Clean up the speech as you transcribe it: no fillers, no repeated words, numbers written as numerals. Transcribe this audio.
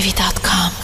Activity.com.